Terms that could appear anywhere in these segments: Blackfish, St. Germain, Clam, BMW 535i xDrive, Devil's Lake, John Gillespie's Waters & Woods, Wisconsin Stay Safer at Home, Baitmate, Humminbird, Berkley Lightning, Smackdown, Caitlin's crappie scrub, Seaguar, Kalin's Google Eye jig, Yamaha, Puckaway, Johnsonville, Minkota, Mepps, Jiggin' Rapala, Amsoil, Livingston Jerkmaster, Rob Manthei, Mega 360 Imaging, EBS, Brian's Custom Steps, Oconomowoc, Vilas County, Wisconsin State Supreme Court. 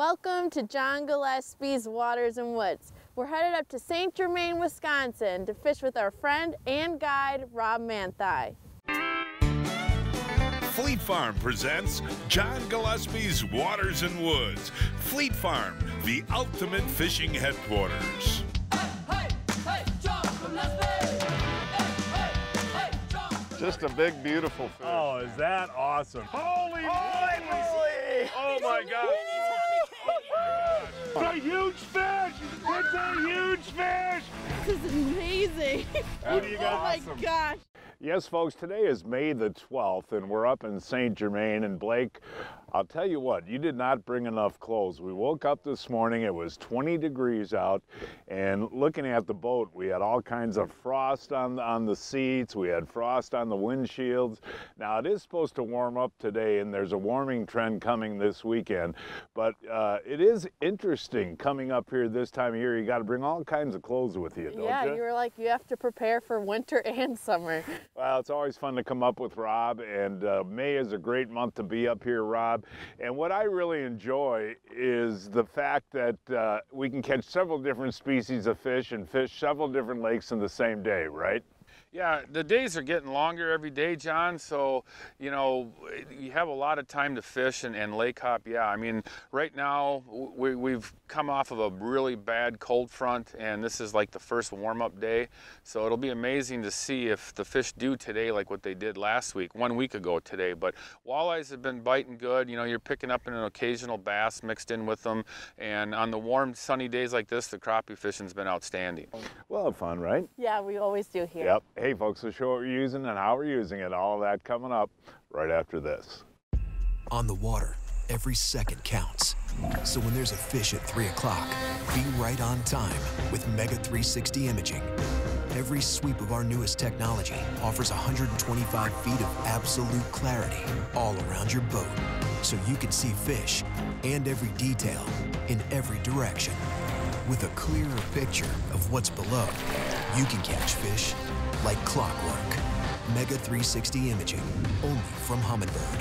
Welcome to John Gillespie's Waters and Woods. We're headed up to St. Germain, Wisconsin to fish with our friend and guide, Rob Manthei. Fleet Farm presents John Gillespie's Waters and Woods. Fleet Farm, the ultimate fishing headquarters. Just a big, beautiful fish. Oh, is that awesome? Holy moly! Oh my God! It's a huge fish! It's a huge fish! This is amazing! What do you got? Oh my gosh! Yes, folks, today is May the 12th, and we're up in St. Germain. And Blake, I'll tell you what, you did not bring enough clothes. We woke up this morning, it was 20 degrees out, and looking at the boat, we had all kinds of frost on the seats, we had frost on the windshields. Now, it is supposed to warm up today, and there's a warming trend coming this weekend, but it is interesting coming up here this time of year. You got to bring all kinds of clothes with you, don't you? Yeah, you were like, you have to prepare for winter and summer. Well, it's always fun to come up with Rob, and May is a great month to be up here, Rob. And what I really enjoy is the fact that we can catch several different species of fish and fish several different lakes in the same day, right? Yeah, the days are getting longer every day, John, so, you know, you have a lot of time to fish and lake hop. Yeah, I mean, right now, we've come off of a really bad cold front, and this is like the first warm-up day, so it'll be amazing to see if the fish do today like what they did last week, 1 week ago today. But walleyes have been biting good. You know, you're picking up an occasional bass mixed in with them, and on the warm, sunny days like this, the crappie fishing's been outstanding. Well, fun, right? Yeah, we always do here. Yep. Hey folks, we'll show what we're using and how we're using it, all that coming up right after this. On the water, every second counts. So when there's a fish at 3 o'clock, be right on time with Mega 360 Imaging. Every sweep of our newest technology offers 125 feet of absolute clarity all around your boat, so you can see fish and every detail in every direction. With a clearer picture of what's below, you can catch fish like clockwork. Mega 360 Imaging, only from Humminbird.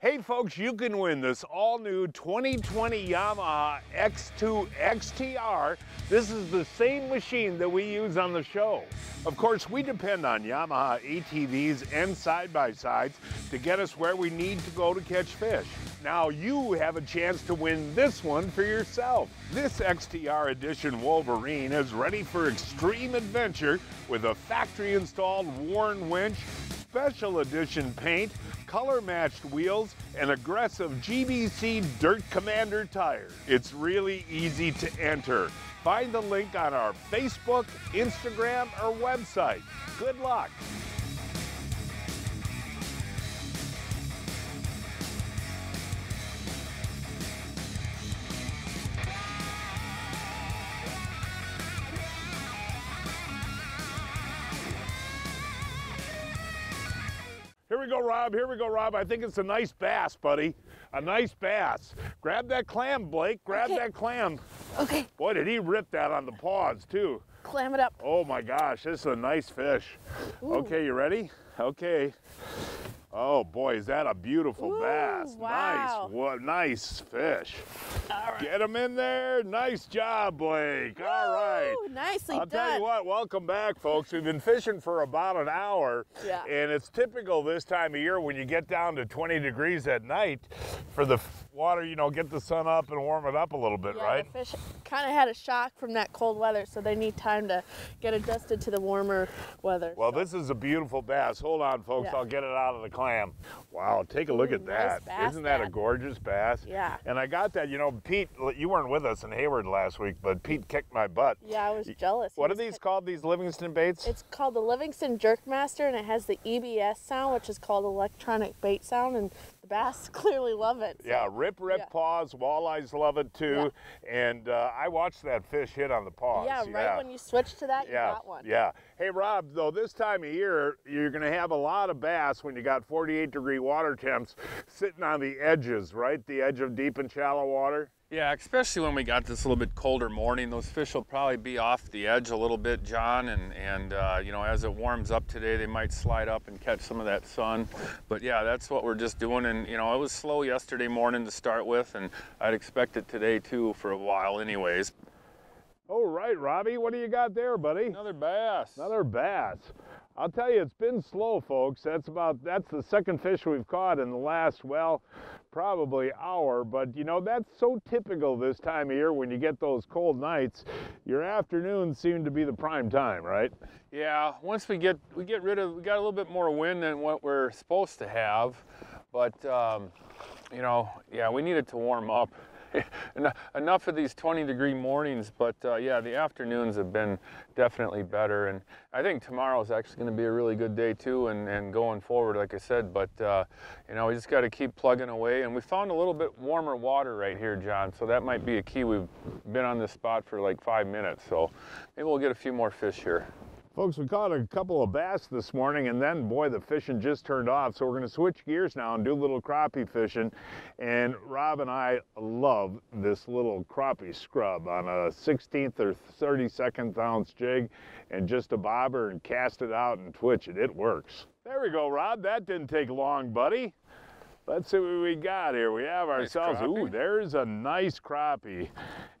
Hey folks, you can win this all-new 2020 Yamaha X2 XTR. This is the same machine that we use on the show. Of course, we depend on Yamaha ATVs and side-by-sides to get us where we need to go to catch fish. Now you have a chance to win this one for yourself. This XTR Edition Wolverine is ready for extreme adventure with a factory-installed Warn winch, special edition paint, color-matched wheels, and aggressive GBC Dirt Commander tires. It's really easy to enter. Find the link on our Facebook, Instagram, or website. Good luck. Here we go, Rob. I think it's a nice bass, buddy. A nice bass. Grab that clam, Blake. Grab that clam. Okay. Boy, did he rip that on the paws, too. Clam it up. Oh, my gosh. This is a nice fish. Ooh. Okay, you ready? Okay. Oh, boy, is that a beautiful bass. Wow. Nice. What nice fish. All right. Get him in there. Nice job, Blake. Woo! All right. Nicely done. I'll tell you what, welcome back, folks. We've been fishing for about an hour, and it's typical this time of year when you get down to 20 degrees at night for the water, you know, get the sun up and warm it up a little bit, right? The fish kind of had a shock from that cold weather, so they need time to get adjusted to the warmer weather. Well, this is a beautiful bass. Hold on, folks. I'll get it out of the clam. Wow, take a look at that. Nice bass, isn't that a gorgeous bass? Yeah. And I got that, you know, Pete, you weren't with us in Hayward last week, but Pete kicked my butt. Yeah, I was jealous. What are these called, these Livingston baits? It's called the Livingston Jerkmaster, and it has the EBS sound, which is called electronic bait sound, and the bass clearly love it. So. Yeah, rip paws, walleyes love it too, and I watched that fish hit on the paws. Yeah, right when you switched to that, you got one. Yeah. Hey Rob, though this time of year, you're gonna have a lot of bass when you got 48-degree water temps sitting on the edges, right? The edge of deep and shallow water. Yeah, especially when we got this little bit colder morning, those fish will probably be off the edge a little bit, John, and you know, as it warms up today, they might slide up and catch some of that sun. But yeah, that's what we're just doing and you know, it was slow yesterday morning to start with, and I'd expect it today too for a while anyways. All right, Robbie, what do you got there, buddy? Another bass. Another bass. I'll tell you, it's been slow, folks. That's the second fish we've caught in the last, well, probably hour. But you know, that's so typical this time of year when you get those cold nights. Your afternoons seem to be the prime time, right? Yeah, once we got a little bit more wind than what we're supposed to have, but you know, yeah, we needed to warm up. Enough of these 20-degree mornings, but yeah, the afternoons have been definitely better, and I think tomorrow is actually going to be a really good day too, and going forward, like I said. But you know, we just got to keep plugging away, and we found a little bit warmer water right here, John, so that might be a key. We've been on this spot for like 5 minutes, so maybe we'll get a few more fish here. Folks, we caught a couple of bass this morning, and then, boy, the fishing just turned off. So we're going to switch gears now and do a little crappie fishing. And Rob and I love this little crappie scrub on a 16th or 32nd ounce jig, and just a bobber, and cast it out and twitch it. It works. There we go, Rob. That didn't take long, buddy. Let's see what we got here. We have ourselves, nice, ooh, there's a nice crappie.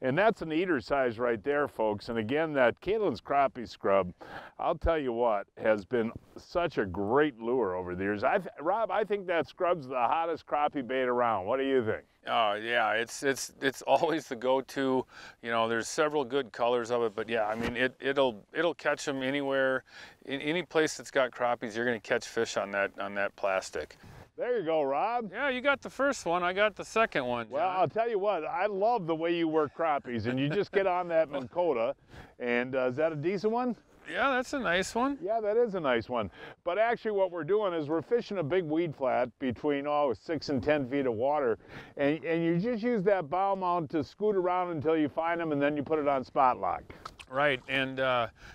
And that's an eater size right there, folks. And again, that Caitlin's crappie scrub, I'll tell you what, has been such a great lure over the years. Rob, I think that scrub's the hottest crappie bait around. What do you think? Yeah, it's always the go-to. You know, there's several good colors of it, but yeah, I mean, it'll catch them anywhere. In any place that's got crappies, you're gonna catch fish on that plastic. There you go, Rob. Yeah, you got the first one. I got the second one, John. Well, I'll tell you what, I love the way you work crappies, and you just get on that Minkota, and is that a decent one? Yeah, that's a nice one. Yeah, that is a nice one. But actually what we're doing is we're fishing a big weed flat between, 6 and 10 feet of water. And you just use that bow mount to scoot around until you find them, and then you put it on spot lock. Right, and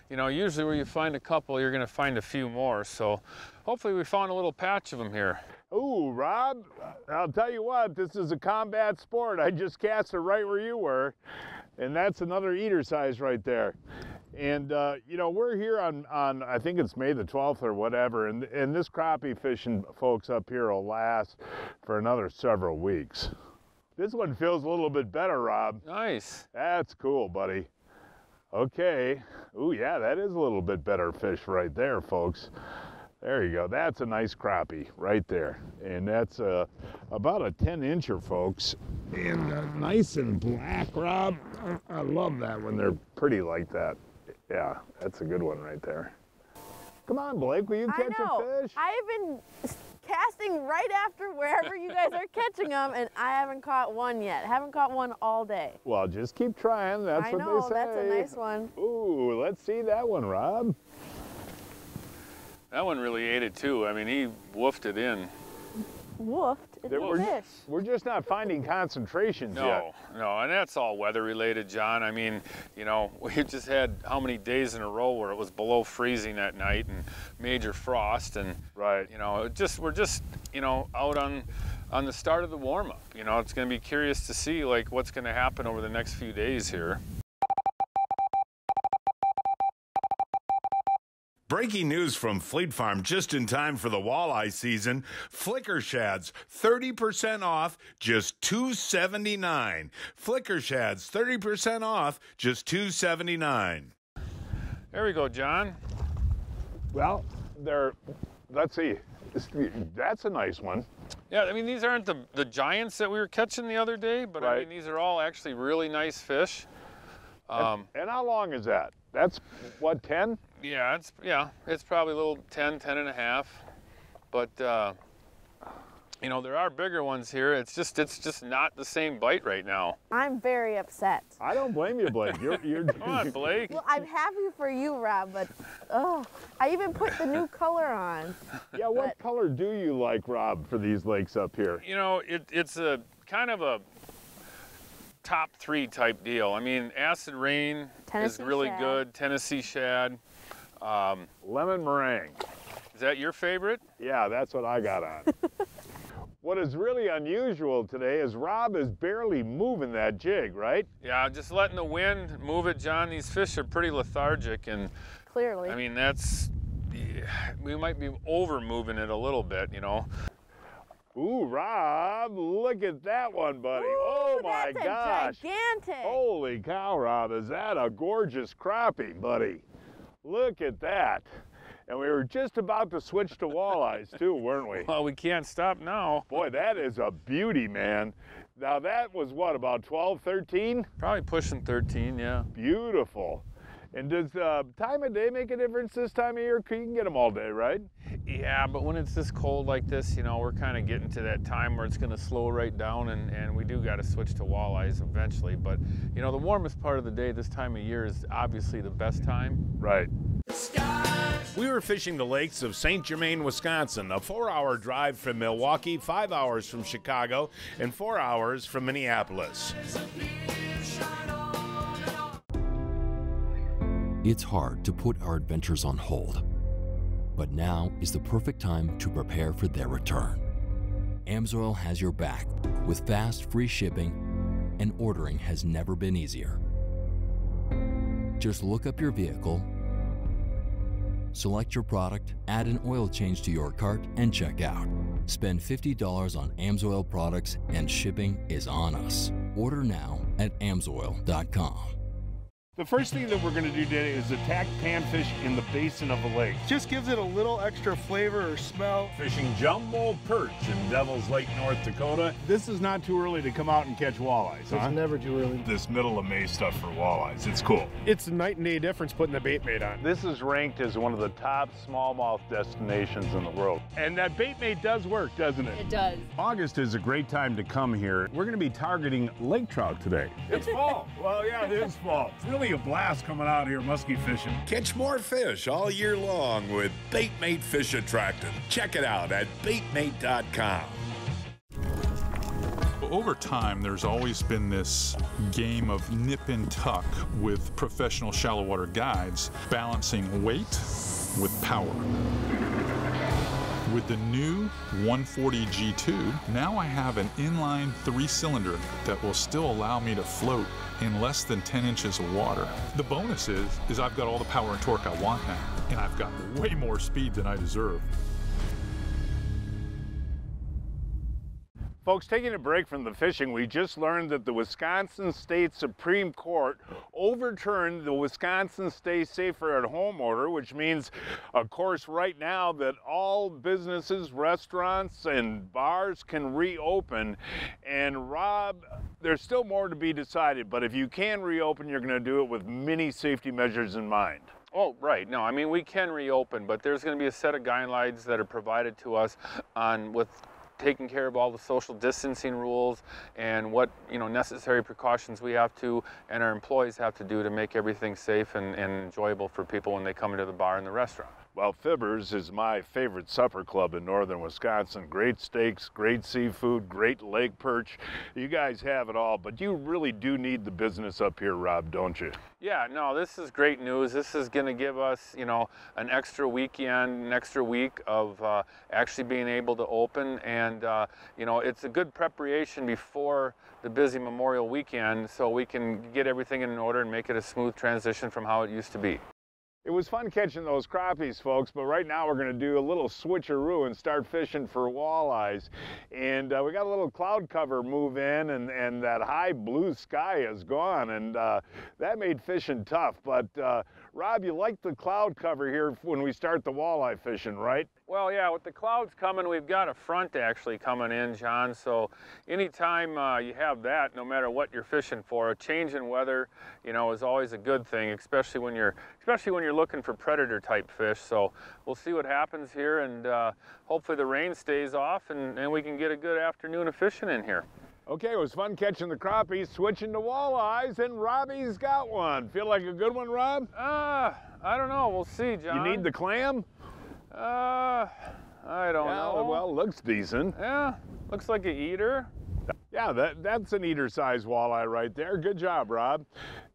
you know, usually where you find a couple, you're gonna find a few more. So hopefully we found a little patch of them here. Ooh, Rob, I'll tell you what, this is a combat sport. I just cast it right where you were, and that's another eater size right there. And you know, we're here on I think it's May the 12th or whatever, and this crappie fishing, folks, up here will last for another several weeks. This one feels a little bit better, Rob. Nice. That's cool, buddy. Okay. Ooh, yeah, that is a little bit better fish right there, folks. There you go. That's a nice crappie right there. And that's about a 10-incher, folks. And nice and black, Rob. I love that when they're pretty like that. Yeah, that's a good one right there. Come on, Blake, will you catch a fish? I know. I've been casting right after wherever you guys are catching them, and I haven't caught one yet. I haven't caught one all day. Well, just keep trying. That's what they say. I know, that's a nice one. Ooh, let's see that one, Rob. That one really ate it too. I mean, he woofed it in. Woofed? It's a fish. We're just not finding concentrations yet. No, and that's all weather related, John. I mean, you know, we just had how many days in a row where it was below freezing that night and major frost, and right, you know, it just, we're just, you know, out on the start of the warm-up. You know, it's gonna be curious to see like what's gonna happen over the next few days here. Breaking news from Fleet Farm just in time for the walleye season. Flicker Shads, 30% off, just $2.79. Flicker Shads, 30% off, just $2.79. There we go, John. Well, they're, let's see. That's a nice one. Yeah, I mean, these aren't the giants that we were catching the other day, but right. I mean, these are all actually really nice fish. And how long is that? That's, what, 10? Yeah, it's probably a little 10 and a half, but you know, there are bigger ones here. It's just not the same bite right now. I'm very upset. I don't blame you, Blake. You're Come on, Blake. Well, I'm happy for you, Rob, but I even put the new color on. Yeah, what color do you like, Rob, for these lakes up here? You know, it's a kind of a top three type deal. I mean, acid rain is really good. Tennessee shad. Lemon meringue. Is that your favorite? Yeah, that's what I got on. What is really unusual today is Rob is barely moving that jig, right? Yeah, just letting the wind move it, John. These fish are pretty lethargic, and clearly, I mean, we might be over moving it a little bit, you know. Ooh, Rob, look at that one, buddy. Ooh, oh my gosh. Gigantic. Holy cow, Rob, is that a gorgeous crappie, buddy? Look at that. And we were just about to switch to walleyes too, weren't we? Well, we can't stop now. Boy, that is a beauty, man. Now that was what, about 12, 13? Probably pushing 13, yeah. Beautiful. And does time of day make a difference this time of year? You can get them all day, right? Yeah, but when it's this cold like this, you know, we're kind of getting to that time where it's going to slow right down, and we do got to switch to walleyes eventually. But, you know, the warmest part of the day this time of year is obviously the best time. Right. We were fishing the lakes of St. Germain, Wisconsin, a 4-hour drive from Milwaukee, 5 hours from Chicago, and 4 hours from Minneapolis. It's hard to put our adventures on hold, but now is the perfect time to prepare for their return. Amsoil has your back with fast, free shipping, and ordering has never been easier. Just look up your vehicle, select your product, add an oil change to your cart, and check out. Spend $50 on Amsoil products and shipping is on us. Order now at amsoil.com. The first thing that we're going to do today is attack panfish in the basin of a lake. Just gives it a little extra flavor or smell. Fishing jumbo perch in Devil's Lake, North Dakota. This is not too early to come out and catch walleyes, huh? It's never too early. This middle of May stuff for walleyes, it's cool. It's a night and day difference putting the Baitmate on. This is ranked as one of the top smallmouth destinations in the world. And that Baitmate does work, doesn't it? It does. August is a great time to come here. We're going to be targeting lake trout today. It's fall. Well, yeah, it is fall. It's really a blast coming out here musky fishing. Catch more fish all year long with Baitmate Fish Attractant. Check it out at baitmate.com. Over time, there's always been this game of nip and tuck with professional shallow water guides, balancing weight with power. With the new 140 G2, now I have an inline 3-cylinder that will still allow me to float in less than 10 inches of water. The bonus is I've got all the power and torque I want now, and I've got way more speed than I deserve. Folks, taking a break from the fishing, we just learned that the Wisconsin State Supreme Court overturned the Wisconsin Stay Safer at Home order, which means, of course, right now that all businesses, restaurants, and bars can reopen. And Rob, there's still more to be decided, but if you can reopen, you're going to do it with many safety measures in mind. Oh, right. No, I mean, we can reopen, but there's going to be a set of guidelines that are provided to us on with taking care of all the social distancing rules and what, you know, necessary precautions we have to and our employees have to do to make everything safe and enjoyable for people when they come into the bar and the restaurant. Well, Fibbers is my favorite supper club in northern Wisconsin. Great steaks, great seafood, great lake perch. You guys have it all, but you really do need the business up here, Rob, don't you? Yeah, no, this is great news. This is going to give us, you know, an extra weekend, an extra week of actually being able to open. And, you know, it's a good preparation before the busy Memorial weekend so we can get everything in order and make it a smooth transition from how it used to be. It was fun catching those crappies, folks, but right now we're going to do a little switcheroo and start fishing for walleyes. And we got a little cloud cover move in, and that high blue sky is gone, and that made fishing tough. But Rob, you like the cloud cover here when we start the walleye fishing, right? Well, yeah, with the clouds coming, we've got a front actually coming in, John, so anytime you have that, no matter what you're fishing for, a change in weather, you know, is always a good thing, especially when you're looking for predator-type fish. So we'll see what happens here, and hopefully the rain stays off, and we can get a good afternoon of fishing in here. Okay, it was fun catching the crappies, switching to walleyes, and Robbie's got one. Feel like a good one, Rob? I don't know. We'll see, John. You need the clam? I don't know. Well, looks decent. Yeah, looks like an eater. Yeah, that's an eater-sized walleye right there. Good job, Rob.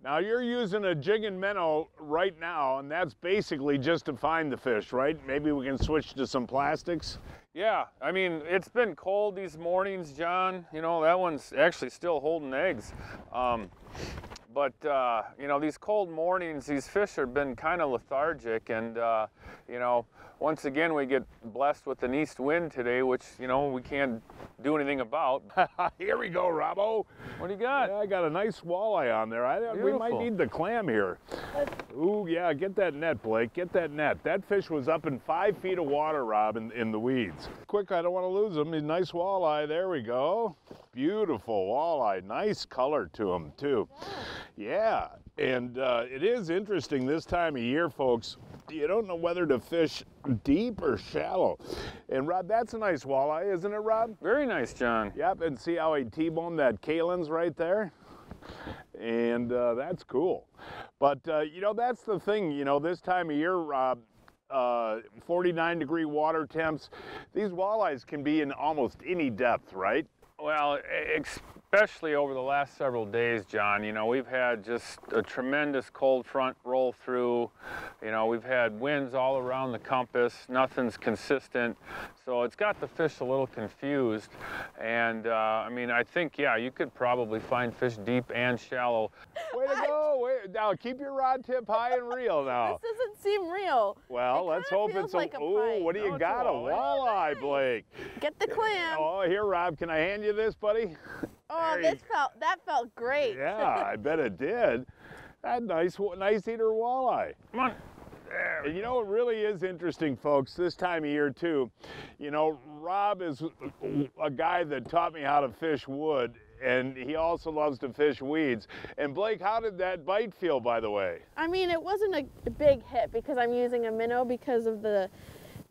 Now, you're using a jig and minnow right now, and that's basically just to find the fish, right? Maybe we can switch to some plastics? Yeah, I mean, it's been cold these mornings, John. You know, that one's actually still holding eggs. But, you know, these cold mornings, these fish have been kind of lethargic, and, you know, Once again, we get blessed with an east wind today, which, you know, we can't do anything about. Here we go, Robbo. What do you got? Yeah, I got a nice walleye on there. We might need the clam here. Ooh, yeah, get that net, Blake. Get that net. That fish was up in 5 feet of water, Rob, in the weeds. Quick, I don't want to lose him. Nice walleye. There we go. Beautiful walleye. Nice color to him, too. Yeah, and it is interesting this time of year, folks. You don't know whether to fish deep or shallow. And Rob, that's a nice walleye, isn't it, Rob? Very nice, John. Yep, and see how he T-boned that Kalin's right there? And that's cool. But, you know, that's the thing, you know, this time of year, Rob, 49-degree water temps, these walleyes can be in almost any depth, right? Well, especially over the last several days, John, you know, we've had just a tremendous cold front roll through. You know, we've had winds all around the compass. Nothing's consistent. So it's got the fish a little confused. And, I mean, I think, yeah, you could probably find fish deep and shallow. Way to go. Wait, now, keep your rod tip high and real now. This doesn't seem real. Well, let's hope it's like a... Ooh, what do you got? A walleye, Blake. Get the clam. Oh, here, Rob, can I hand you this, buddy? Oh, that felt great. Yeah, I bet it did. That nice eater walleye. Come on. There. You know, it really is interesting, folks, this time of year, too. You know, Rob is a guy that taught me how to fish wood, and he also loves to fish weeds. And Blake, how did that bite feel, by the way? I mean, it wasn't a big hit because I'm using a minnow because of the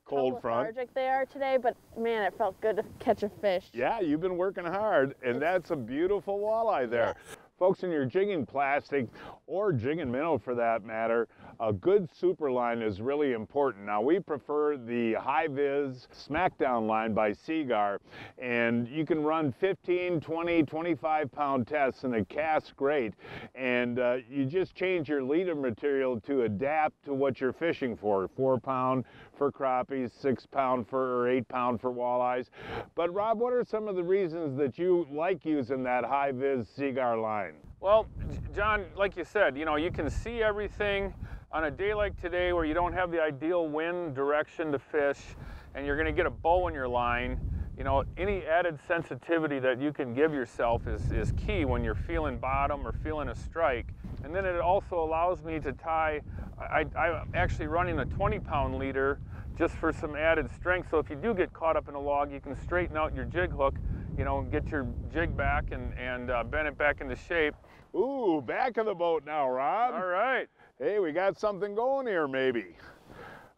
cold front. They are today, but man, it felt good to catch a fish. Yeah, you've been working hard, and that's a beautiful walleye there. Yes. Folks, in your jigging plastic or jigging minnow for that matter, a good super line is really important. Now, we prefer the high-vis Smackdown line by Seaguar, and you can run 15, 20, 25-pound tests, and it casts great. And you just change your leader material to adapt to what you're fishing for, 4-pound for crappies, 6-pound for, or 8-pound for walleyes. But, Rob, what are some of the reasons that you like using that high-vis Seaguar line? Well, John, like you said, you know, you can see everything. On a day like today where you don't have the ideal wind direction to fish and you're going to get a bow in your line, you know, any added sensitivity that you can give yourself is key when you're feeling bottom or feeling a strike. And then it also allows me to tie, I'm actually running a 20-pound leader just for some added strength. So if you do get caught up in a log, you can straighten out your jig hook, you know, get your jig back and bend it back into shape. Ooh, back of the boat now, Rob. All right. Hey, we got something going here, maybe.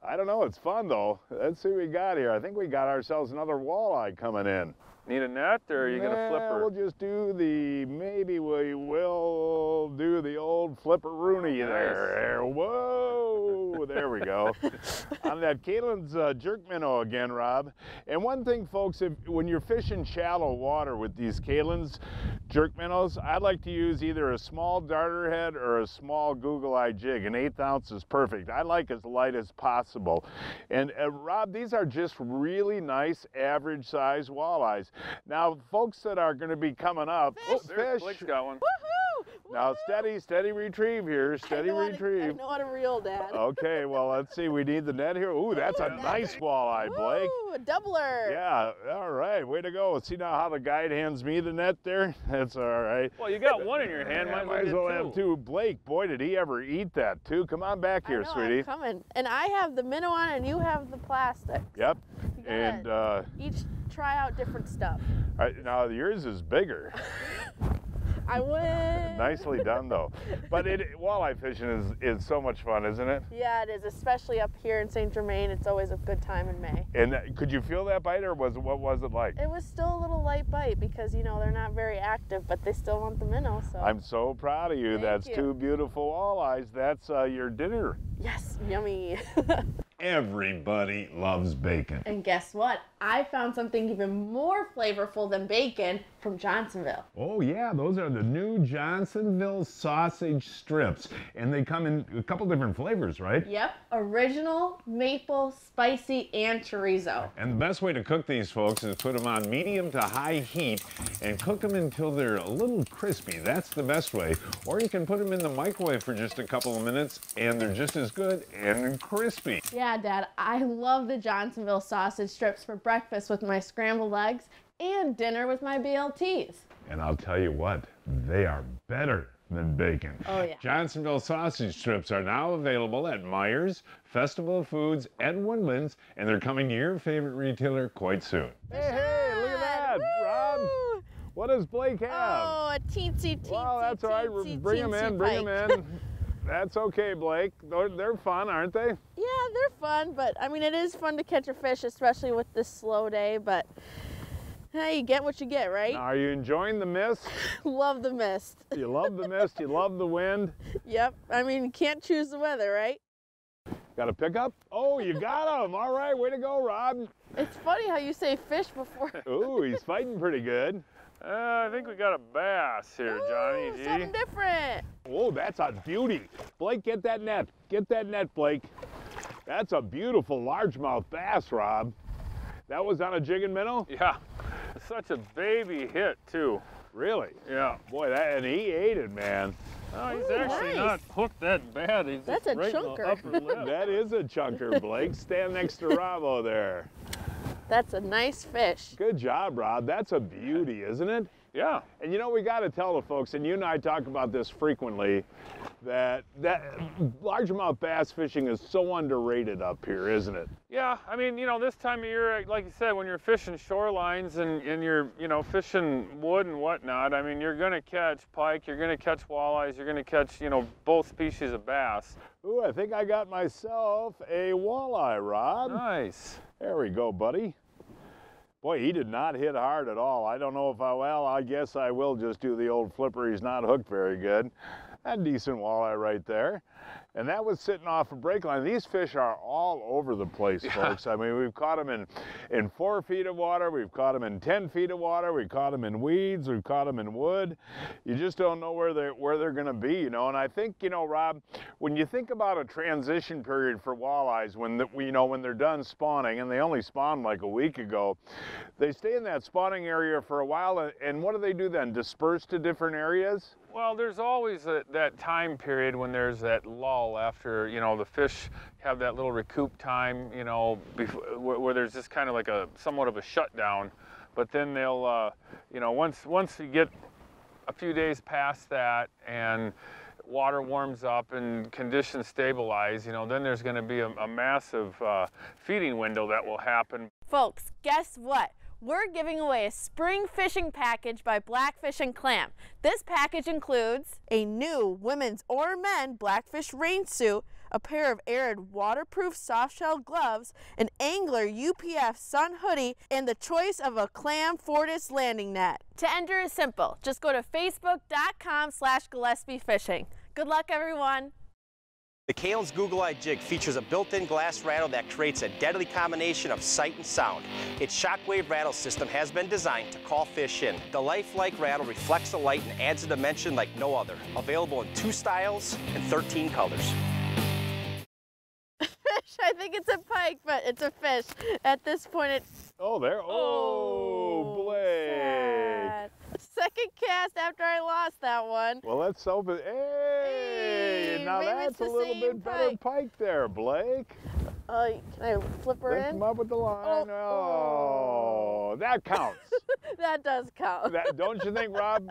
I don't know. It's fun, though. Let's see what we got here. I think we got ourselves another walleye coming in. Need a net, or are you going to flipper? We'll just do the, maybe we will do the old flipper-rooney there. Whoa, there we go. On that Caitlin's jerk minnow again, Rob. And one thing, folks, when you're fishing shallow water with these Caitlin's jerk minnows, I'd like to use either a small darter head or a small Google Eye jig. An 1/8 ounce is perfect. I like as light as possible. And Rob, these are just really nice average size walleyes. Now, folks that are going to be coming up, fish. Blake's got one. Woohoo! Woohoo! Now, steady retrieve here. Steady retrieve. I know how to reel, Dad. Okay, well, let's see. We need the net here. Ooh, that's a nice walleye, Blake. Ooh, a doubler. Yeah, all right. Way to go. See now how the guide hands me the net there? That's all right. Well, you got one in your hand. Yeah, might as well have two. Blake, boy, did he ever eat that, too. Come on back here, sweetie. I'm coming. And I have the minnow on, and you have the plastic. Yep. And each try out different stuff. All right, now yours is bigger. I win. Nicely done, though. But walleye fishing is so much fun, isn't it? Yeah, it is, especially up here in St. Germain. It's always a good time in May. And could you feel that bite, or what was it like? It was still a little light bite because, you know, they're not very active, but they still want the minnow. So I'm so proud of you. Thank you. That's two beautiful walleyes. That's your dinner. Yes, yummy. Everybody loves bacon. And guess what? I found something even more flavorful than bacon from Johnsonville. Oh yeah, those are the new Johnsonville sausage strips. And they come in a couple different flavors, right? Yep, original, maple, spicy, and chorizo. And the best way to cook these, folks, is put them on medium to high heat and cook them until they're a little crispy. That's the best way. Or you can put them in the microwave for just a couple of minutes and they're just as good and crispy. Yeah, Dad, I love the Johnsonville sausage strips for breakfast with my scrambled eggs and dinner with my BLTs. And I'll tell you what, they are better than bacon. Oh yeah. Johnsonville sausage strips are now available at Meijer's, Festival of Foods, and Woodlands, and they're coming to your favorite retailer quite soon. Hey, hey, look at that, woo! Rob. What does Blake have? Oh, a teensy. Well, that's all right. Bring them in, bring them in. That's okay, Blake. They're fun, aren't they? Yeah, they're fun, but I mean, it is fun to catch a fish, especially with this slow day, but hey, you get what you get, right? Now, are you enjoying the mist? Love the mist. You love the mist, you love the wind. Yep, I mean, you can't choose the weather, right? Got a pickup? Oh, you got him! All right, way to go, Rob. It's funny how you say fish before. Ooh, he's fighting pretty good. I think we got a bass here, ooh, Johnny G. Something different. Whoa, that's a beauty. Blake, get that net. Get that net, Blake. That's a beautiful largemouth bass, Rob. That was on a jig and minnow? Yeah. Such a baby hit, too. Really? Yeah. Boy, that, and he ate it, man. Oh, he's ooh, actually nice. Not hooked that bad. He's that's a right chunker. That is a chunker, Blake. Stand next to Robbo there. That's a nice fish. Good job, Rob. That's a beauty, isn't it? Yeah. And you know, we got to tell the folks, and you and I talk about this frequently, that largemouth bass fishing is so underrated up here, isn't it? Yeah. I mean, you know, this time of year, like you said, when you're fishing shorelines and you're, you know, fishing wood and whatnot, I mean, you're going to catch pike, you're going to catch walleyes, you're going to catch, you know, both species of bass. Ooh, I think I got myself a walleye, Rob. Nice. There we go, buddy. Boy, he did not hit hard at all. I don't know if I, well, I guess I will just do the old flipper. He's not hooked very good. A decent walleye right there. And that was sitting off a break line. These fish are all over the place, yeah, folks. I mean, we've caught them in 4 feet of water. We've caught them in 10 feet of water. We've caught them in weeds. We've caught them in wood. You just don't know where they're going to be, you know. And I think, you know, Rob, when you think about a transition period for walleyes, when they're done spawning, and they only spawned like a week ago, they stay in that spawning area for a while. And what do they do then? Disperse to different areas? Well, there's always that time period when there's that lull after, you know, the fish have that little recoup time, you know, where there's just kind of like a somewhat of a shutdown. But then they'll, you know, once you get a few days past that and water warms up and conditions stabilize, you know, then there's going to be a massive feeding window that will happen. Folks, guess what? We're giving away a spring fishing package by Blackfish and Clam. This package includes a new women's or men Blackfish rain suit, a pair of Arid waterproof softshell gloves, an Angler UPF sun hoodie, and the choice of a Clam Fortis landing net. To enter is simple. Just go to facebook.com/GillespieFishing. Good luck, everyone. The Kalin's Google Eye jig features a built-in glass rattle that creates a deadly combination of sight and sound. Its shockwave rattle system has been designed to call fish in. The lifelike rattle reflects the light and adds a dimension like no other. Available in 2 styles and 13 colors. Fish, I think it's a pike, but it's a fish. At this point, it's... Oh, there. Oh, Blake. Sad. Second cast after I lost that one. Well, let's hope it. Hey, now that's a little bit better pike there, Blake. Can I flip her in? Lift him up with the line. Oh, that counts. That does count. That, don't you think, Rob?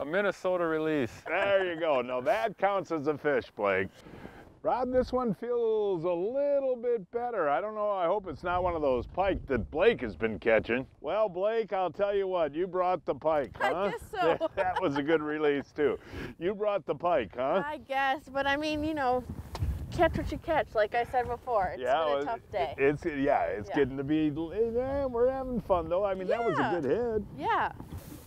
A Minnesota release. There you go. Now that counts as a fish, Blake. Rob, this one feels a little bit better. I don't know, I hope it's not one of those pike that Blake has been catching. Well, Blake, I'll tell you what, you brought the pike, huh? I guess so. That was a good release, too. You brought the pike, huh? I guess, but I mean, you know, catch what you catch, like I said before. It's been a tough day. It's getting to be, we're having fun, though. I mean, that was a good hit. Yeah.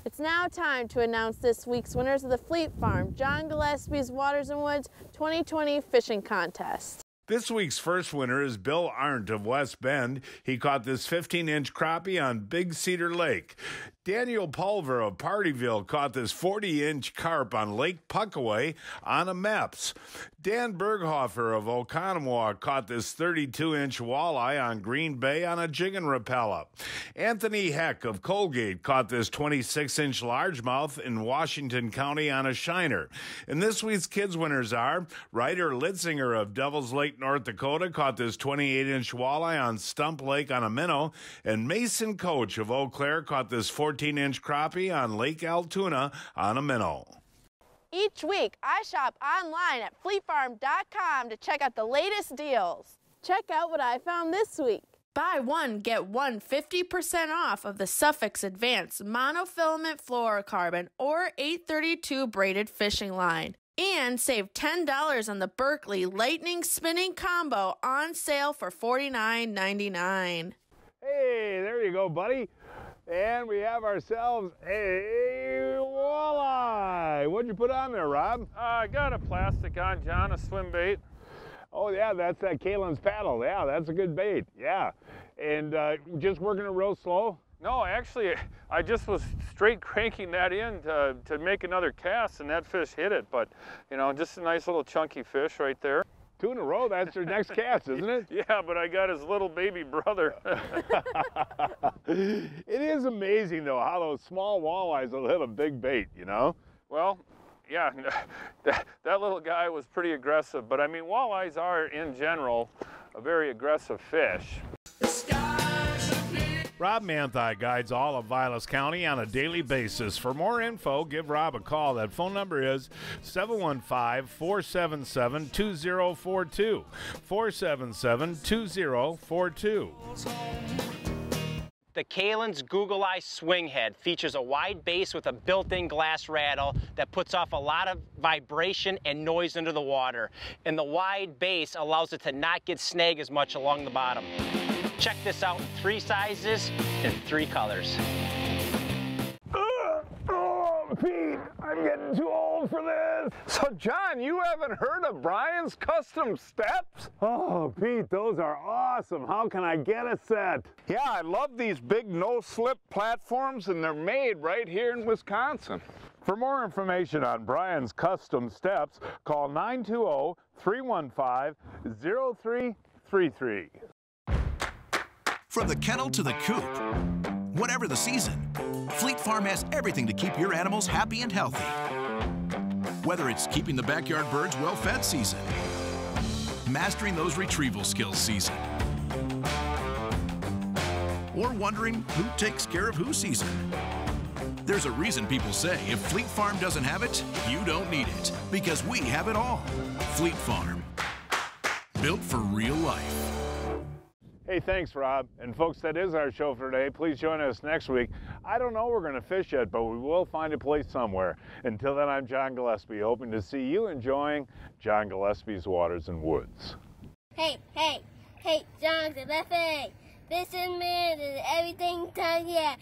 It's now time to announce this week's winners of the Fleet Farm John Gillespie's Waters and Woods 2020 Fishing Contest. This week's first winner is Bill Arndt of West Bend. He caught this 15-inch crappie on Big Cedar Lake. Daniel Pulver of Partyville caught this 40-inch carp on Lake Puckaway on a Mepps. Dan Berghofer of Oconomowoc caught this 32-inch walleye on Green Bay on a Jiggin' Rapala. Anthony Heck of Colgate caught this 26-inch largemouth in Washington County on a shiner. And this week's kids winners are Ryder Litzinger of Devil's Lake, North Dakota caught this 28-inch walleye on Stump Lake on a minnow, and Mason Coach of Eau Claire caught this 14-inch crappie on Lake Altoona on a minnow. Each week, I shop online at fleetfarm.com to check out the latest deals. Check out what I found this week. Buy one, get one 50% off of the Suffix Advanced Monofilament Fluorocarbon or 832 braided fishing line. And save $10 on the Berkley Lightning Spinning Combo on sale for $49.99. Hey, there you go, buddy. And we have ourselves a walleye. What'd you put on there, Rob? I got a plastic on, John, a swim bait. Oh, yeah, that's that Caitlin's paddle. Yeah, that's a good bait. Yeah. And just working it real slow? No, actually, I just was straight cranking that in to make another cast, and that fish hit it. But, you know, just a nice little chunky fish right there. Two in a row, that's your next cast, isn't it? Yeah, but I got his little baby brother. It is amazing, though, how those small walleyes will hit a big bait, you know? Well, yeah, that little guy was pretty aggressive. But, I mean, walleyes are, in general, a very aggressive fish. Rob Manthei guides all of Vilas County on a daily basis. For more info, give Rob a call. That phone number is 715-477-2042, 477-2042. The Kalin's Google Eye swing head features a wide base with a built-in glass rattle that puts off a lot of vibration and noise under the water. And the wide base allows it to not get snagged as much along the bottom. Check this out in 3 sizes and 3 colors. Oh, Pete, I'm getting too old for this. So, John, you haven't heard of Brian's Custom Steps? Oh, Pete, those are awesome. How can I get a set? Yeah, I love these big no-slip platforms, and they're made right here in Wisconsin. For more information on Brian's Custom Steps, call 920-315-0333. From the kennel to the coop, whatever the season, Fleet Farm has everything to keep your animals happy and healthy. Whether it's keeping the backyard birds well-fed season, mastering those retrieval skills season, or wondering who takes care of who season. There's a reason people say, if Fleet Farm doesn't have it, you don't need it, because we have it all. Fleet Farm, built for real life. Hey, thanks, Rob. And folks, that is our show for today. Please join us next week. I don't know we're going to fish yet, but we will find a place somewhere. Until then, I'm John Gillespie, hoping to see you enjoying John Gillespie's Waters and Woods. Hey, hey, hey, John Gillespie. This is me, this is everything done here.